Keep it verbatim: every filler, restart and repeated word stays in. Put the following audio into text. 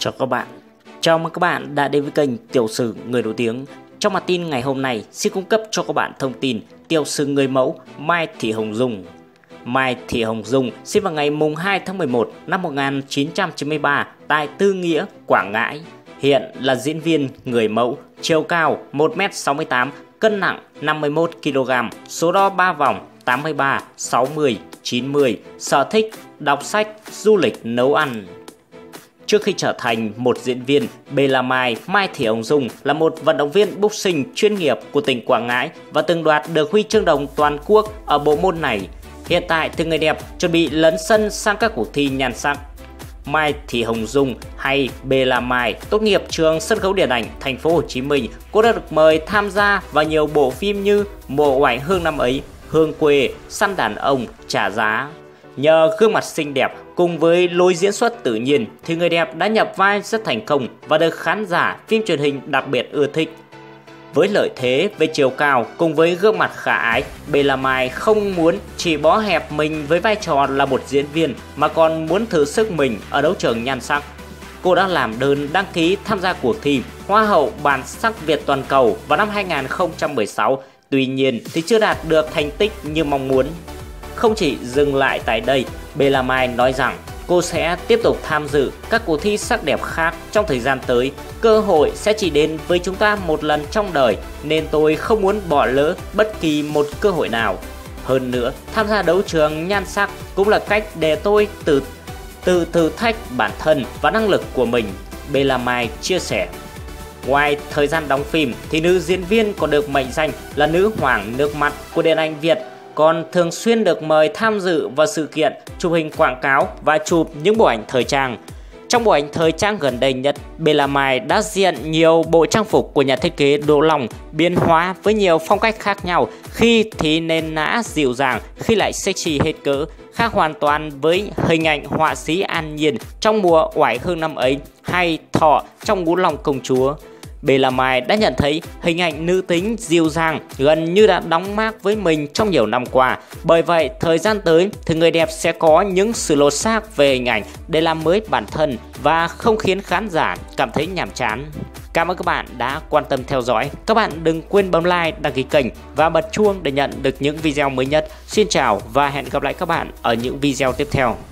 Chào các bạn, chào mừng các bạn đã đến với kênh Tiểu sử Người Nổi Tiếng. Trong bản tin ngày hôm nay xin cung cấp cho các bạn thông tin tiểu sử người mẫu Mai Thị Hồng Dung. Mai Thị Hồng Dung sinh vào ngày hai tháng mười một năm một nghìn chín trăm chín mươi ba tại Tư Nghĩa, Quảng Ngãi. Hiện là diễn viên người mẫu, chiều cao một mét sáu mươi tám, cân nặng năm mươi mốt ki lô gam, số đo ba vòng tám mươi ba, sáu mươi, chín mươi, sở thích đọc sách, du lịch, nấu ăn. Trước khi trở thành một diễn viên, Bella Mai, Mai Thị Hồng Dung là một vận động viên boxing chuyên nghiệp của tỉnh Quảng Ngãi và từng đoạt được huy chương đồng toàn quốc ở bộ môn này. Hiện tại thì người đẹp chuẩn bị lấn sân sang các cuộc thi nhan sắc. Mai Thị Hồng Dung hay Bella Mai tốt nghiệp trường sân khấu điện ảnh Thành phố Hồ Chí Minh. Cô đã được mời tham gia vào nhiều bộ phim như Mùa Oải Hương Năm Ấy, Hương Quê, Săn Đàn Ông, Trả Giá. Nhờ gương mặt xinh đẹp cùng với lối diễn xuất tự nhiên thì người đẹp đã nhập vai rất thành công và được khán giả phim truyền hình đặc biệt ưa thích. Với lợi thế về chiều cao cùng với gương mặt khả ái, Bella Mai không muốn chỉ bó hẹp mình với vai trò là một diễn viên mà còn muốn thử sức mình ở đấu trường nhan sắc. Cô đã làm đơn đăng ký tham gia cuộc thi Hoa hậu Bản sắc Việt toàn cầu vào năm hai nghìn không trăm mười sáu, tuy nhiên thì chưa đạt được thành tích như mong muốn. Không chỉ dừng lại tại đây, Bella Mai nói rằng cô sẽ tiếp tục tham dự các cuộc thi sắc đẹp khác trong thời gian tới. Cơ hội sẽ chỉ đến với chúng ta một lần trong đời nên tôi không muốn bỏ lỡ bất kỳ một cơ hội nào. Hơn nữa, tham gia đấu trường nhan sắc cũng là cách để tôi tự, tự thử thách bản thân và năng lực của mình, Bella Mai chia sẻ. Ngoài thời gian đóng phim thì nữ diễn viên còn được mệnh danh là nữ hoàng nước mắt của điện ảnh Việt, còn thường xuyên được mời tham dự vào sự kiện, chụp hình quảng cáo và chụp những bộ ảnh thời trang. Trong bộ ảnh thời trang gần đây nhất, Bella Mai đã diện nhiều bộ trang phục của nhà thiết kế Đỗ Long, biến hóa với nhiều phong cách khác nhau, khi thì nền nã dịu dàng, khi lại sexy hết cỡ, khác hoàn toàn với hình ảnh họa sĩ An Nhiên trong Mùa Oải Hương Năm Ấy hay Thọ trong Ngũ Long Công Chúa. Bella Mai đã nhận thấy hình ảnh nữ tính dịu dàng gần như đã đóng mác với mình trong nhiều năm qua. Bởi vậy, thời gian tới thì người đẹp sẽ có những sự lột xác về hình ảnh để làm mới bản thân và không khiến khán giả cảm thấy nhàm chán. Cảm ơn các bạn đã quan tâm theo dõi. Các bạn đừng quên bấm like, đăng ký kênh và bật chuông để nhận được những video mới nhất. Xin chào và hẹn gặp lại các bạn ở những video tiếp theo.